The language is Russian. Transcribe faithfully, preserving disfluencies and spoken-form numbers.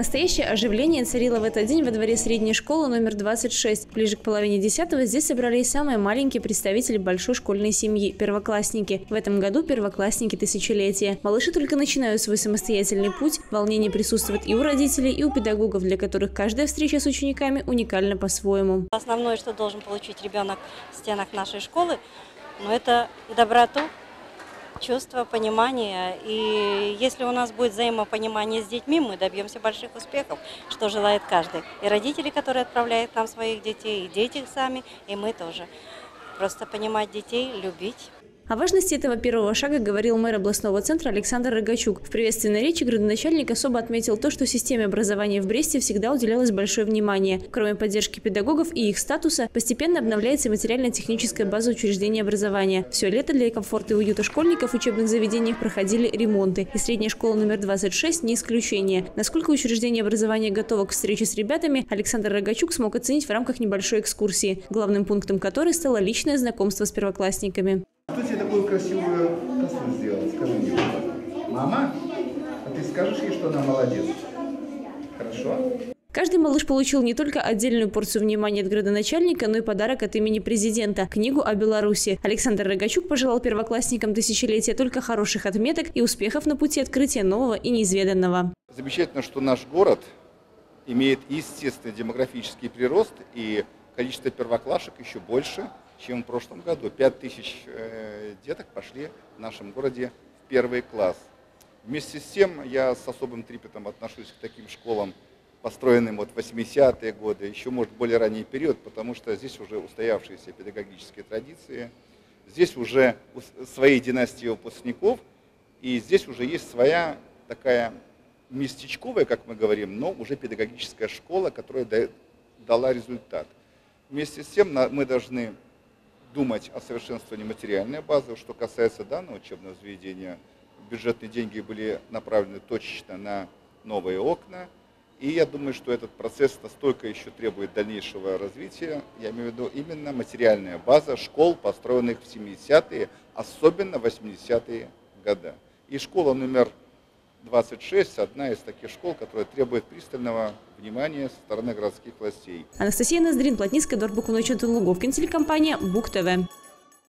Настоящее оживление царило в этот день во дворе средней школы номер двадцать шесть. Ближе к половине десятого здесь собрались самые маленькие представители большой школьной семьи – первоклассники. В этом году первоклассники тысячелетия. Малыши только начинают свой самостоятельный путь. Волнение присутствует и у родителей, и у педагогов, для которых каждая встреча с учениками уникальна по-своему. Основное, что должен получить ребенок в стенах нашей школы, ну, это доброту, чувство понимания. И если у нас будет взаимопонимание с детьми, мы добьемся больших успехов, что желает каждый. И родители, которые отправляют нам своих детей, и дети сами, и мы тоже. Просто понимать детей, любить. О важности этого первого шага говорил мэр областного центра Александр Рогачук. В приветственной речи градоначальник особо отметил то, что системе образования в Бресте всегда уделялось большое внимание. Кроме поддержки педагогов и их статуса, постепенно обновляется материально-техническая база учреждения образования. Все лето для комфорта и уюта школьников в учебных заведениях проходили ремонты. И средняя школа номер двадцать шесть не исключение. Насколько учреждение образования готово к встрече с ребятами, Александр Рогачук смог оценить в рамках небольшой экскурсии, главным пунктом которой стало личное знакомство с первоклассниками. Кто тебе такую красивую косу сделал? Скажи мне. Мама, а ты скажешь ей, что она молодец? Хорошо? Каждый малыш получил не только отдельную порцию внимания от градоначальника, но и подарок от имени президента – книгу о Беларуси. Александр Рогачук пожелал первоклассникам тысячелетия только хороших отметок и успехов на пути открытия нового и неизведанного. Замечательно, что наш город имеет естественный демографический прирост, и количество первоклашек еще больше, чем в прошлом году. пять тысяч деток пошли в нашем городе в первый класс. Вместе с тем я с особым трепетом отношусь к таким школам, построенным вот в восьмидесятые годы, еще, может, более ранний период, потому что здесь уже устоявшиеся педагогические традиции, здесь уже свои династии выпускников, и здесь уже есть своя такая местечковая, как мы говорим, но уже педагогическая школа, которая дала результат. Вместе с тем мы должны думать о совершенствовании материальной базы. Что касается данного учебного заведения, бюджетные деньги были направлены точечно на новые окна. И я думаю, что этот процесс настолько еще требует дальнейшего развития. Я имею в виду именно материальная база школ, построенных в семидесятые, особенно восьмидесятые года. И школа номер двадцать шесть – одна из таких школ, которая требует пристального внимания со стороны городских властей. Анастасия Ноздрин-Плотницкая, Э. Бакунович, телекомпания «БугТВ».